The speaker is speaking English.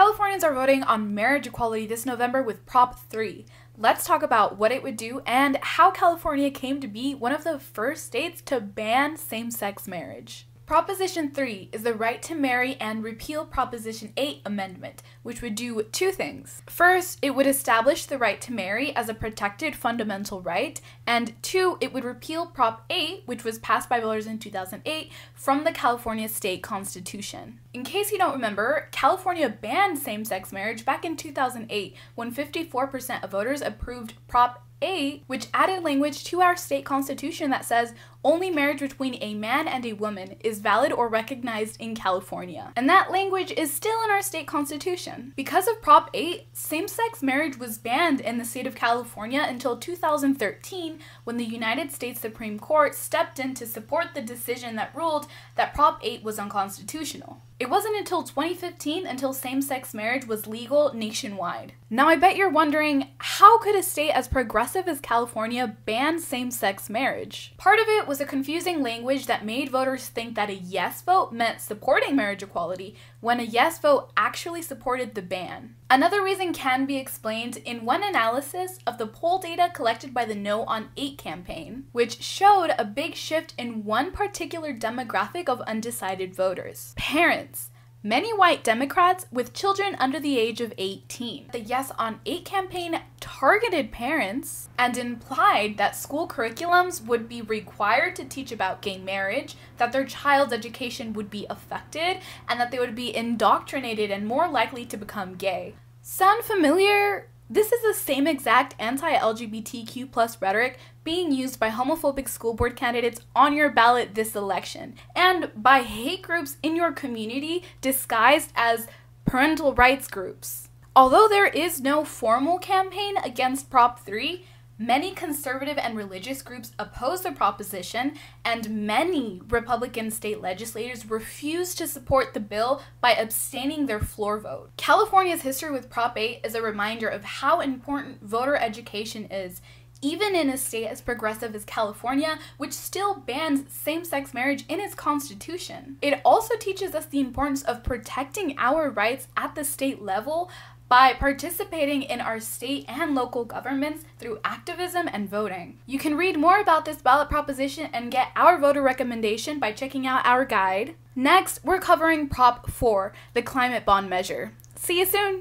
Californians are voting on marriage equality this November with Prop 3. Let's talk about what it would do and how California came to be one of the first states to ban same-sex marriage. Proposition 3 is the right to marry and repeal Proposition 8 amendment, which would do two things. First, it would establish the right to marry as a protected fundamental right, and two, it would repeal Prop 8, which was passed by voters in 2008, from the California state constitution. In case you don't remember, California banned same-sex marriage back in 2008 when 54% of voters approved Prop 8, which added language to our state constitution that says only marriage between a man and a woman is valid or recognized in California. And that language is still in our state constitution. Because of Prop 8, same-sex marriage was banned in the state of California until 2013 when the United States Supreme Court stepped in to support the decision that ruled that Prop 8 was unconstitutional. It wasn't until 2015 until same-sex marriage was legal nationwide. Now I bet you're wondering, how could a state as progressive as California ban same-sex marriage? Part of it was a confusing language that made voters think that a yes vote meant supporting marriage equality, when a yes vote actually supported the ban. Another reason can be explained in one analysis of the poll data collected by the No on 8 campaign, which showed a big shift in one particular demographic of undecided voters: parents. Many white Democrats with children under the age of 18. The Yes on 8 campaign targeted parents and implied that school curriculums would be required to teach about gay marriage, that their child's education would be affected, and that they would be indoctrinated and more likely to become gay. Sound familiar? This is the same exact anti-LGBTQ+ rhetoric being used by homophobic school board candidates on your ballot this election, and by hate groups in your community disguised as parental rights groups. Although there is no formal campaign against Prop 3, many conservative and religious groups oppose the proposition, and many Republican state legislators refuse to support the bill by abstaining their floor vote. California's history with Prop 8 is a reminder of how important voter education is, even in a state as progressive as California, which still bans same-sex marriage in its constitution. It also teaches us the importance of protecting our rights at the state level by participating in our state and local governments through activism and voting. You can read more about this ballot proposition and get our voter recommendation by checking out our guide. Next, we're covering Prop 4, the climate bond measure. See you soon!